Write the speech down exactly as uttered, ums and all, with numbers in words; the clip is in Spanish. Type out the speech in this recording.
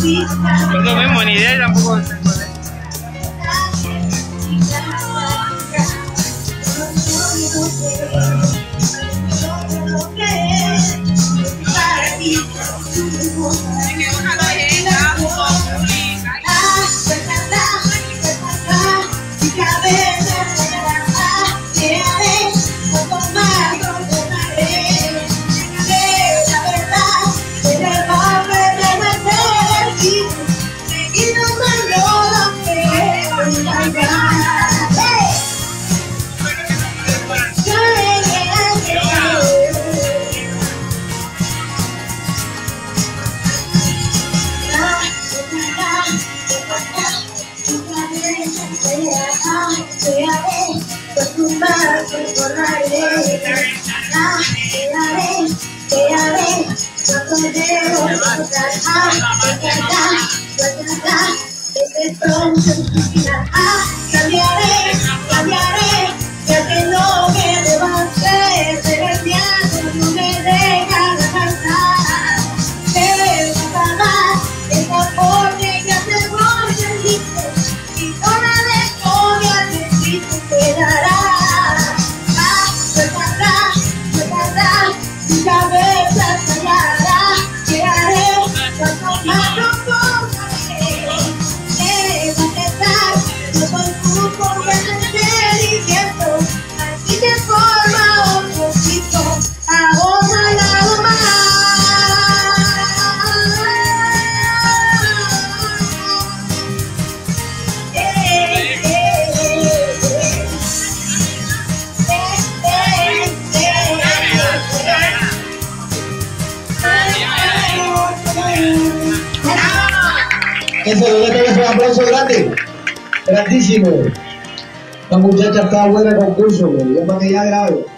Bien, no tengo ni idea tampoco. Grandísimo. La muchacha está buena en concurso, yo para que ya grabo.